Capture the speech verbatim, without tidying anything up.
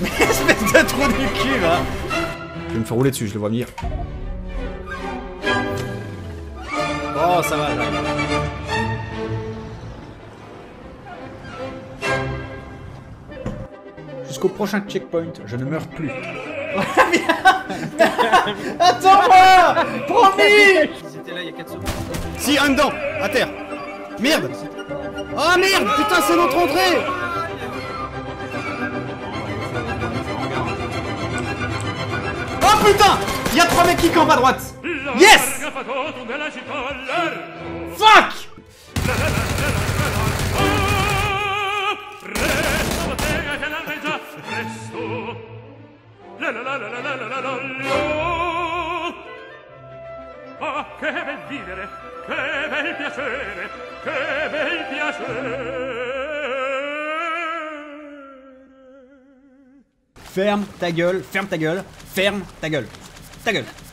Mais espèce de trou du cul, là. Je vais me faire rouler dessus, je le vois venir. Oh, ça va, là. Jusqu'au prochain checkpoint, je ne meurs plus. Attends-moi. Promis. C'était là il y a quatre secondes. Si, un dedans. À terre. Merde. Oh merde. Putain, c'est notre entrée. Oh putain. Il y a trois mecs qui campent à droite. Yes. Fuck. La la la la la la la la la. Oh, che bel vivere, che bel piacere, che bel piacere. Ferme ta gueule, ferme ta gueule, ferme ta gueule, ta gueule.